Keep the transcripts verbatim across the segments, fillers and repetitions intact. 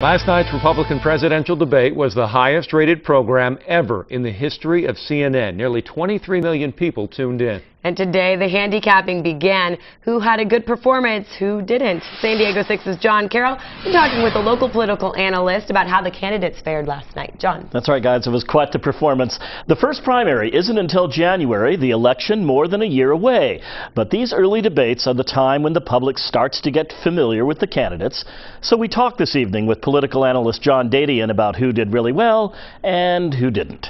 Last night's Republican presidential debate was the highest-rated program ever in the history of C N N. Nearly twenty-three million people tuned in. And today, the handicapping began. Who had a good performance, who didn't? San Diego six's John Carroll been talking with a local political analyst about how the candidates fared last night. John. That's right, guys. It was quite the performance. The first primary isn't until January, the election more than a year away. But these early debates are the time when the public starts to get familiar with the candidates. So we talked this evening with political analyst John Dadian about who did really well and who didn't.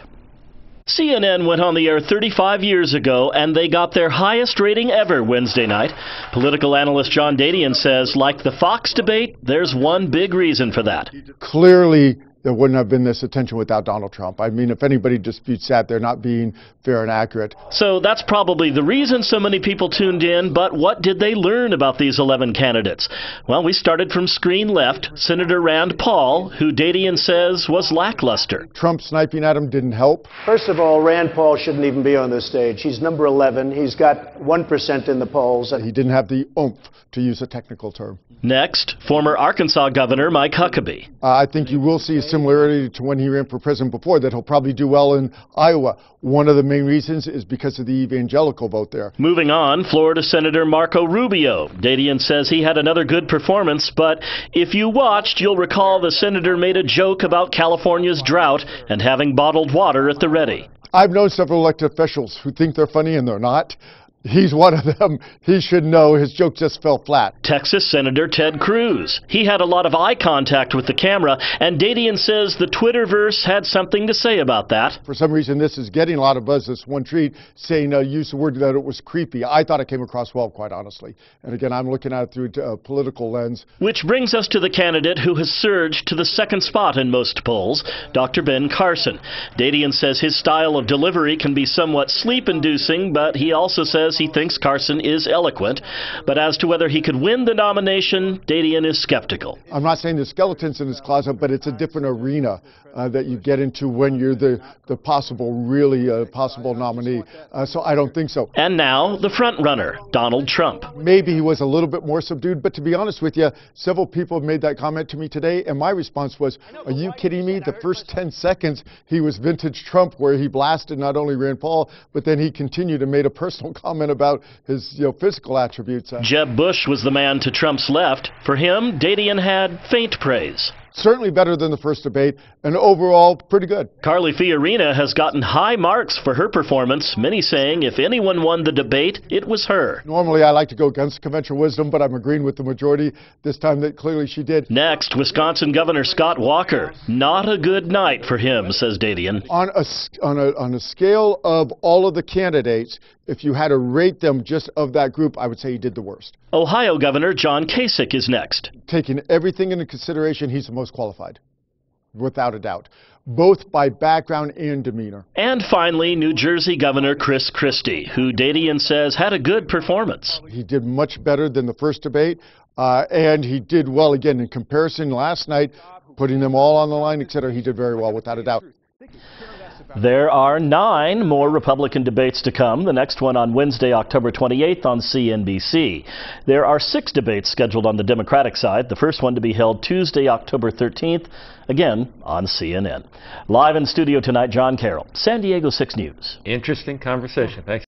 C N N went on the air thirty-five years ago, and they got their highest rating ever Wednesday night. Political analyst John Dadian says, like the Fox debate, there's one big reason for that. Clearly, there wouldn't have been this attention without Donald Trump. I mean, if anybody disputes that, they're not being fair and accurate. So that's probably the reason so many people tuned in, but what did they learn about these eleven candidates? Well, we started from screen left, Senator Rand Paul, who Dadian says was lackluster. Trump sniping at him didn't help. First of all, Rand Paul shouldn't even be on this stage. He's number eleven. He's got one percent in the polls. And he didn't have the oomph, to use a technical term. Next, former Arkansas Governor Mike Huckabee. Uh, I think you will see a similarity to when he ran for president before, that he'll probably do well in Iowa. One of the main reasons is because of the evangelical vote there. Moving on, Florida Senator Marco Rubio. Dadian says he had another good performance, but if you watched, you'll recall the senator made a joke about California's drought and having bottled water at the ready. I've known several elected officials who think they're funny and they're not. He's one of them. He should know. His joke just fell flat. Texas Senator Ted Cruz. He had a lot of eye contact with the camera, and Dadian says the Twitterverse had something to say about that. For some reason, this is getting a lot of buzz, this one tweet, saying, uh, use the word that it was creepy. I thought it came across well, quite honestly. And again, I'm looking at it through a political lens. Which brings us to the candidate who has surged to the second spot in most polls, Doctor Ben Carson. Dadian says his style of delivery can be somewhat sleep-inducing, but he also says he thinks Carson is eloquent, but as to whether he could win the nomination, Dadian is skeptical. I'm not saying there's skeletons in his closet, but it's a different arena uh, that you get into when you're the, the possible, really uh, possible nominee. Uh, so I don't think so. And now, the front runner, Donald Trump. Maybe he was a little bit more subdued, but to be honest with you, several people made that comment to me today, and my response was, are you kidding me? The first ten seconds, he was vintage Trump, where he blasted not only Rand Paul, but then he continued and made a personal comment about his you know, physical attributes. Jeb Bush was the man to Trump's left. For him, Dadian had faint praise. Certainly better than the first debate, and overall, pretty good. Carly Fiorina has gotten high marks for her performance, many saying if anyone won the debate, it was her. Normally, I like to go against conventional wisdom, but I'm agreeing with the majority this time that clearly she did. Next, Wisconsin Governor Scott Walker. Not a good night for him, says Dadian. On a, on a, on a scale of all of the candidates, if you had to rate them just of that group, I would say he did the worst. Ohio Governor John Kasich is next. Taking everything into consideration, he's the most qualified, without a doubt, both by background and demeanor. And finally, New Jersey Governor Chris Christie, who Dadian says had a good performance. He did much better than the first debate, uh, and he did well again in comparison last night, putting them all on the line, et cetera. He did very well, without a doubt. There are nine more Republican debates to come, the next one on Wednesday, October twenty-eighth on C N B C. There are six debates scheduled on the Democratic side, the first one to be held Tuesday, October thirteenth, again on C N N. Live in studio tonight, John Carroll, San Diego six News. Interesting conversation. Thanks.